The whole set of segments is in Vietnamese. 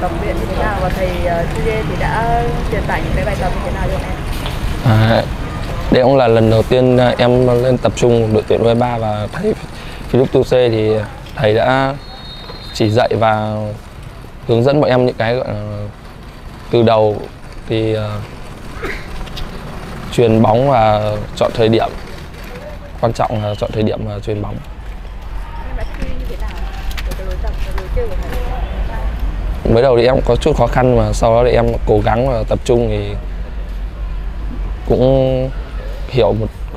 tập luyện như thế nào và thầy Chu Dê thì đã truyền tải những cái bài tập như thế nào cho em? Đây cũng là lần đầu tiên em lên tập trung đội tuyển U23 và thầy Philip Tu Cê thì thầy đã chỉ dạy và hướng dẫn bọn em những cái gọi là từ đầu thì chuyền bóng và chọn thời điểm, quan trọng là chọn thời điểm và chuyền bóng. Mới đầu thì em có chút khó khăn mà sau đó thì em cố gắng và tập trung thì cũng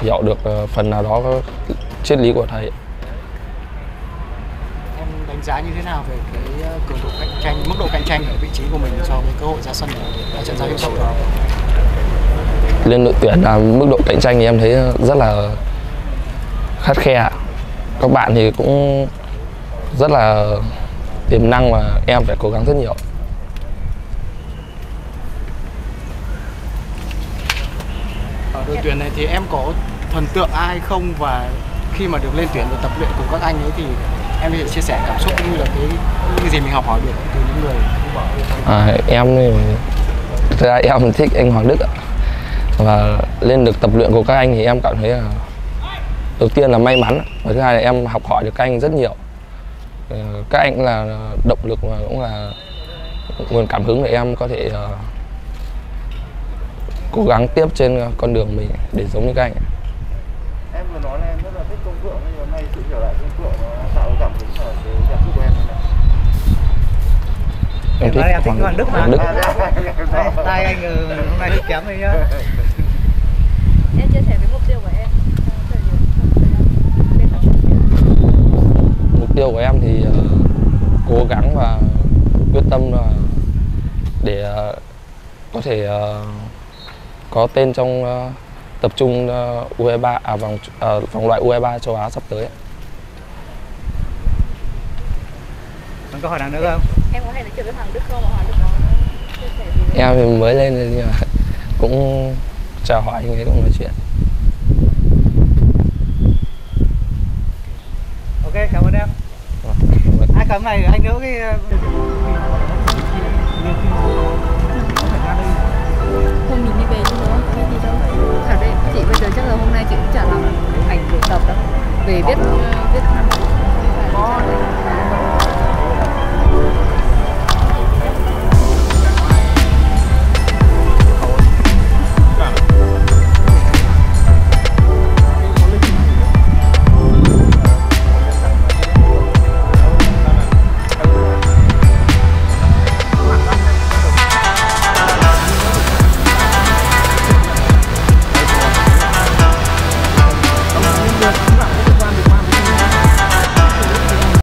hiểu được phần nào đó triết lý của thầy. Em đánh giá như thế nào về cái cường độ cạnh tranh, mức độ cạnh tranh ở vị trí của mình cho cơ hội ra sân ở trận giao hữu sâu đó? Lên đội tuyển là mức độ cạnh tranh thì em thấy rất là khắt khe. Các bạn thì cũng rất là tiềm năng mà em phải cố gắng rất nhiều. Ở đội tuyển này thì em có thần tượng ai không, và khi mà được lên tuyển và tập luyện cùng các anh ấy thì em có thể chia sẻ cảm xúc cũng như là cái gì mình học hỏi được từ những người Em thích anh Hoàng Đức ạ. Và lên được tập luyện của các anh thì em cảm thấy là đầu tiên là may mắn, và thứ hai là em học hỏi được các anh rất nhiều. Các anh là động lực và cũng là nguồn cảm hứng để em có thể cố gắng tiếp trên con đường mình để giống như các anh. Em vừa nói là em rất là thích Công Phượng, nhưng hôm nay sự trở lại Công Phượng nó tạo cảm hứng vào cái cảm xúc của em thế nào? Em thích Hoàng Đức mà. Tay anh hôm nay thì kém đấy nhá. Em chia sẻ với mục tiêu của em. Mục tiêu của em thì cố gắng và quyết tâm để có thể có tên trong tập trung U23 vòng loại U23 châu Á sắp tới. Còn câu hỏi nào nữa không? Em có hay nói chuyện với Hoàng Đức không? Hoàng Đức chia sẻ gì? Em thì mới lên nhưng mà cũng chào hỏi anh ấy, cũng nói chuyện. Ok, cảm ơn em. Cảm ơn anh. Anh nhớ cái